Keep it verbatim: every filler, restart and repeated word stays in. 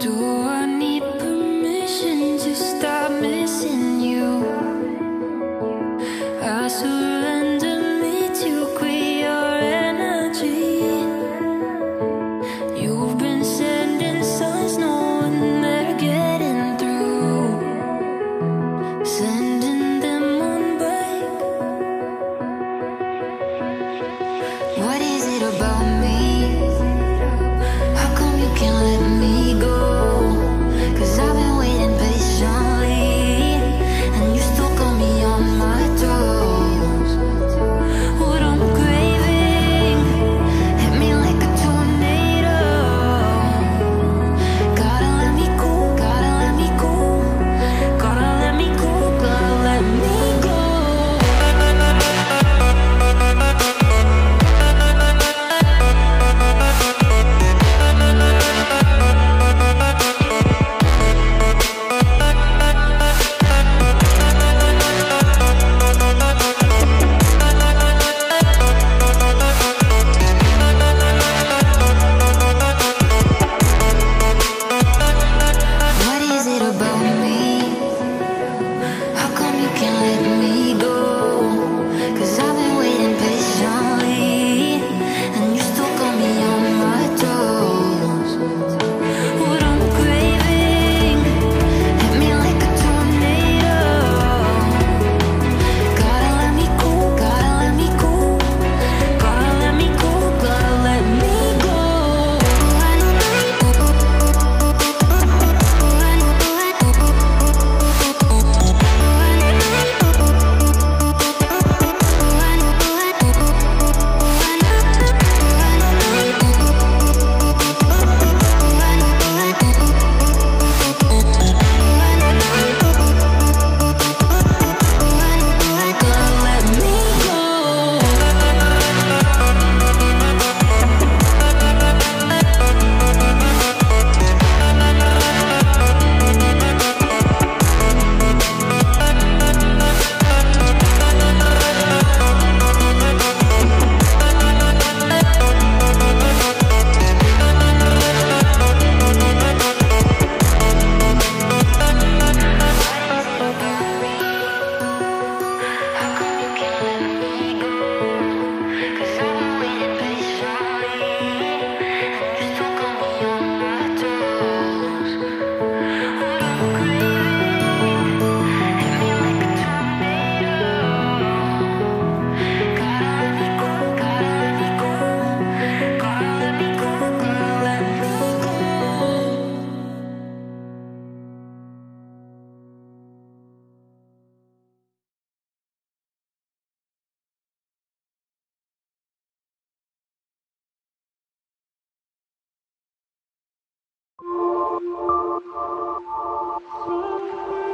Do I need permission to stop missing you? I surrender me to quit your energy. You've been sending signs knowing they're getting through, sending them on back. What is it about me? How come you can't let me? Thank you.